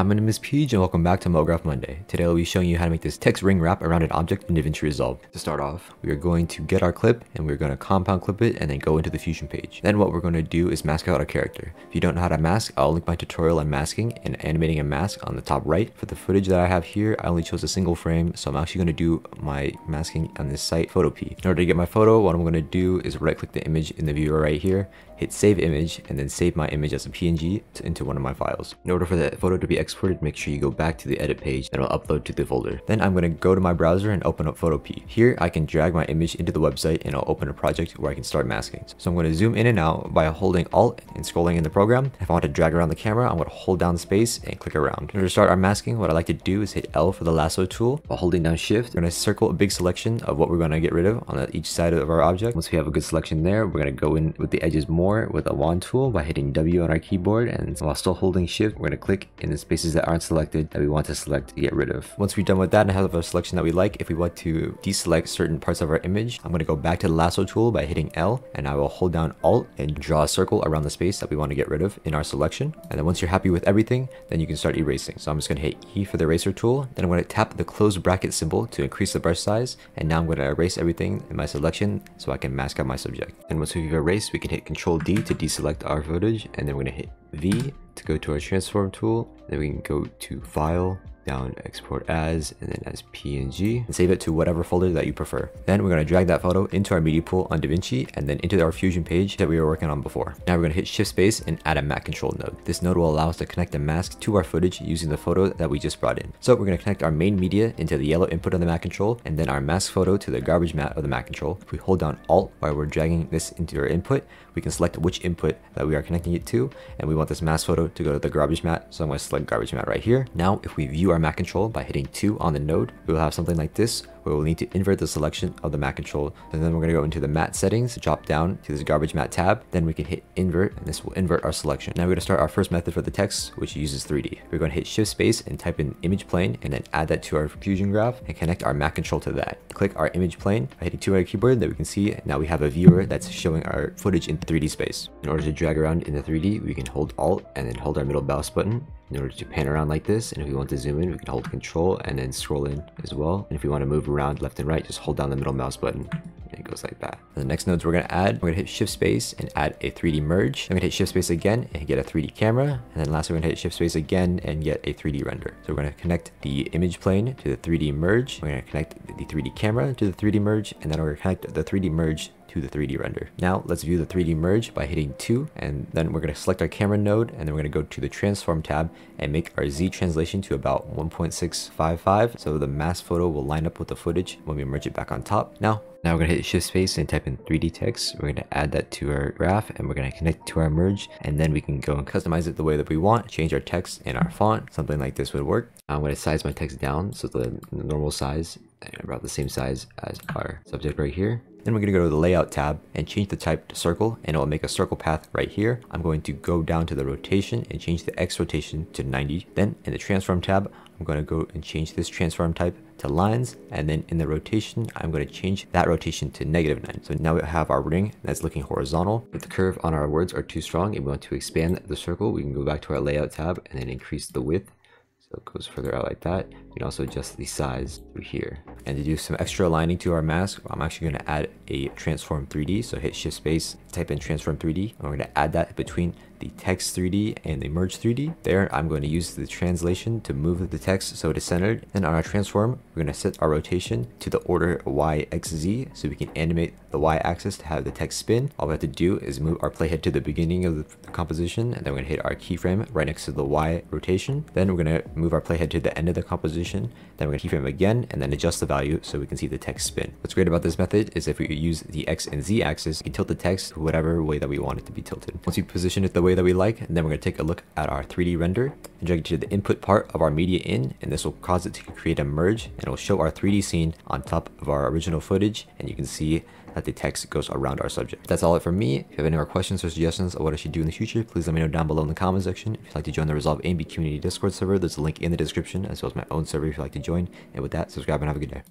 Hi, my name is PeeJ and welcome back to MoGraph Monday. Today I'll be showing you how to make this text ring wrap around an object in DaVinci Resolve. To start off, we are going to get our clip and we're going to compound clip it and then go into the Fusion page. Then what we're going to do is mask out our character. If you don't know how to mask, I'll link my tutorial on masking and animating a mask on the top right. For the footage that I have here, I only chose a single frame, so I'm actually going to do my masking on this site, Photopea. In order to get my photo, what I'm going to do is right click the image in the viewer right here, hit save image, and then save my image as a PNG into one of my files. In order for that photo to be exported, make sure you go back to the edit page and it'll upload to the folder. Then I'm going to go to my browser and open up Photopea. Here I can drag my image into the website and I'll open a project where I can start masking. So I'm going to zoom in and out by holding Alt and scrolling in the program. If I want to drag around the camera, I'm going to hold down space and click around. In order to start our masking, what I like to do is hit L for the lasso tool. While holding down shift, we're going to circle a big selection of what we're going to get rid of on each side of our object. Once we have a good selection there, we're going to go in with the edges more with a wand tool by hitting W on our keyboard, and while still holding shift, we're going to click in the spaces that aren't selected that we want to select to get rid of. Once we're done with that and have a selection that we like, if we want to deselect certain parts of our image, I'm going to go back to the lasso tool by hitting L, and I will hold down Alt and draw a circle around the space that we want to get rid of in our selection. And then once you're happy with everything, then you can start erasing. So I'm just going to hit E for the eraser tool, then I'm going to tap the close bracket symbol to increase the brush size, and now I'm going to erase everything in my selection so I can mask out my subject. And once we've erased, we can hit Control D to deselect our footage, and then we're going to hit V to go to our transform tool, then we can go to file, down export as, and then as PNG, and save it to whatever folder that you prefer. Then we're going to drag that photo into our media pool on DaVinci and then into our Fusion page that we were working on before. Now we're going to hit shift space and add a matte control node. This node will allow us to connect the mask to our footage using the photo that we just brought in. So we're going to connect our main media into the yellow input of the matte control and then our mask photo to the garbage mat of the matte control. If we hold down Alt while we're dragging this into our input, we can select which input that we are connecting it to, and we want this mask photo to go to the garbage mat, so I'm going to select garbage mat right here. Now if we view our matte control by hitting 2 on the node, we will have something like this where we'll need to invert the selection of the matte control, and then we're going to go into the matte settings, drop down to this garbage matte tab, then we can hit invert, and this will invert our selection. Now we're going to start our first method for the text, which uses 3D. We're going to hit shift space and type in image plane, and then add that to our Fusion graph and connect our matte control to that. Click our image plane by hitting 2 on our keyboard, that we can see now we have a viewer that's showing our footage in 3D space. In order to drag around in the 3D, we can hold Alt and then hold our middle mouse button in order to pan around like this, and if we want to zoom in, we can hold Control and then scroll in as well. And if you want to move around left and right, just hold down the middle mouse button. It goes like that. And the next nodes we're going to add, we're going to hit shift space and add a 3D merge. I'm going to hit shift space again and get a 3D camera. And then lastly, we're going to hit shift space again and get a 3D render. So we're going to connect the image plane to the 3D merge. We're going to connect the 3D camera to the 3D merge. And then we're going to connect the 3D merge to the 3D render. Now let's view the 3D merge by hitting 2, and then we're going to select our camera node, and then we're going to go to the transform tab and make our Z translation to about 1.655, so the mask photo will line up with the footage when we merge it back on top. Now we're going to hit shift space and type in 3D text. We're going to add that to our graph, and we're going to connect to our merge, and then we can go and customize it the way that we want, change our text and our font. Something like this would work. I'm going to size my text down so the normal size and about the same size as our subject right here. Then we're going to go to the layout tab and change the type to circle, and it will make a circle path right here. I'm going to go down to the rotation and change the X rotation to 90. Then in the transform tab, I'm going to go and change this transform type to lines, and then in the rotation, I'm going to change that rotation to -9. So now we have our ring that's looking horizontal. If the curve on our words are too strong and we want to expand the circle, we can go back to our layout tab and then increase the width. So it goes further out like that. You can also adjust the size through here. And to do some extra aligning to our mask, I'm actually going to add a transform 3D. So hit shift space, type in transform 3D, and we're going to add that between the text 3D and the merge 3D. There, I'm going to use the translation to move the text so it is centered. And on our transform, we're going to set our rotation to the order YXZ, so we can animate the Y axis to have the text spin. All we have to do is move our playhead to the beginning of the composition, and then we're going to hit our keyframe right next to the Y rotation. Then we're going to move our playhead to the end of the composition, then we're going to keyframe again and then adjust the value so we can see the text spin. What's great about this method is if we use the X and Z axis, we can tilt the text whatever way that we want it to be tilted. Once we position it the way that we like, then we're going to take a look at our 3D render and drag it to the input part of our media in, and this will cause it to create a merge, and it'll show our 3D scene on top of our original footage, and you can see that the text goes around our subject. That's all it for me. If you have any more questions or suggestions of what I should do in the future, please let me know down below in the comment section. If you'd like to join the Resolve AMB community Discord server, there's a link in the description, as well as my own server if you'd like to join. And with that, subscribe and have a good day.